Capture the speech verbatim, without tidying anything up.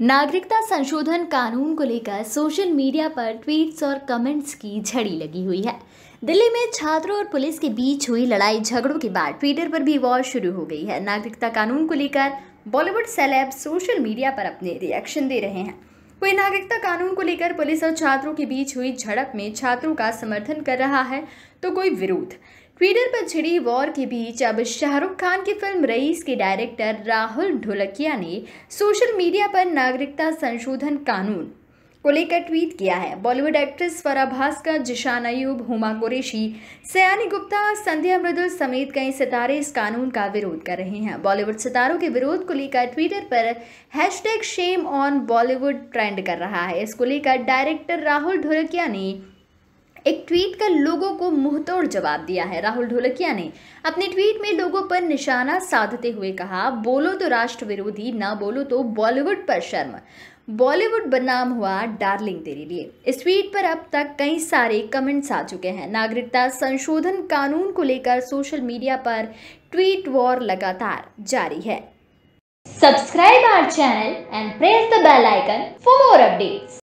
नागरिकता संशोधन कानून को लेकर सोशल मीडिया पर ट्वीट्स और कमेंट्स की झड़ी लगी हुई है। दिल्ली में छात्रों और पुलिस के बीच हुई लड़ाई झगड़ों के बाद ट्विटर पर भी वॉर शुरू हो गई है। नागरिकता कानून को लेकर बॉलीवुड सेलेब सोशल मीडिया पर अपने रिएक्शन दे रहे हैं। कोई नागरिकता कानून को लेकर पुलिस और छात्रों के बीच हुई झड़प में छात्रों का समर्थन कर रहा है तो कोई विरोध। ट्विटर पर छिड़ी वॉर के बीच अब शाहरुख खान की फिल्म रईस के डायरेक्टर राहुल ढोलकिया ने सोशल मीडिया पर नागरिकता संशोधन कानून को लेकर ट्वीट किया है। बॉलीवुड एक्ट्रेस स्वरा भास्कर, जिशान अयूब, हुमा कुरेशी, सयानी गुप्ता, संध्या मृदुल समेत कई सितारे इस कानून का विरोध कर रहे हैं। बॉलीवुड सितारों के विरोध को लेकर ट्विटर पर hashtag shame on Bollywood trend कर रहा है। इसको लेकर डायरेक्टर राहुल ढोलकिया ने एक ट्वीट कर लोगों को मुंहतोड़ जवाब दिया है। राहुल ढोलकिया ने अपने ट्वीट में लोगों पर निशाना साधते हुए कहा, बोलो तो राष्ट्र विरोधी, ना बोलो तो बॉलीवुड पर शर्म, बॉलीवुड बदनाम हुआ डार्लिंग तेरे लिए। इस ट्वीट पर अब तक कई सारे कमेंट्स आ चुके हैं। नागरिकता संशोधन कानून को लेकर सोशल मीडिया पर ट्वीट वॉर लगातार जारी है। Subscribe our channel and press the bell icon for more updates.